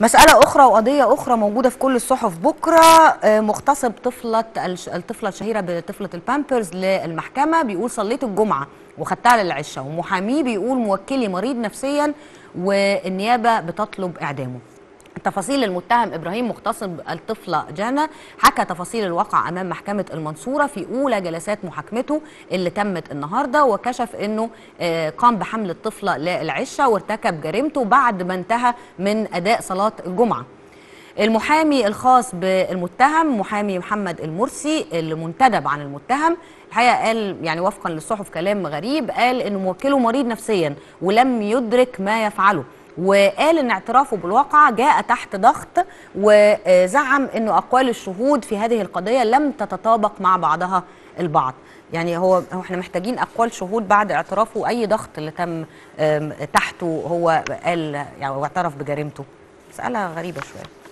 مسألة أخرى وقضية أخرى موجودة في كل الصحف بكرة، مغتصب الطفلة الشهيرة بطفلة البامبرز للمحكمة، بيقول صليت الجمعة وخدتها للعشاء، ومحاميه بيقول موكلي مريض نفسيا والنيابة بتطلب إعدامه. تفاصيل المتهم إبراهيم مغتصب الطفلة جانا حكى تفاصيل الواقع أمام محكمة المنصورة في أولى جلسات محاكمته اللي تمت النهاردة، وكشف أنه قام بحمل الطفلة للعشة وارتكب جريمته بعد ما انتهى من أداء صلاة الجمعة. المحامي الخاص بالمتهم محامي محمد المرسي اللي منتدب عن المتهم الحقيقة قال يعني وفقا للصحف كلام غريب، قال أنه موكله مريض نفسيا ولم يدرك ما يفعله، وقال ان اعترافه بالواقع جاء تحت ضغط، وزعم انه اقوال الشهود في هذه القضيه لم تتطابق مع بعضها البعض. يعني هو احنا محتاجين اقوال شهود بعد اعترافه، اي ضغط اللي تم تحته هو قال يعني واعترف بجريمته. مساله غريبه شويه.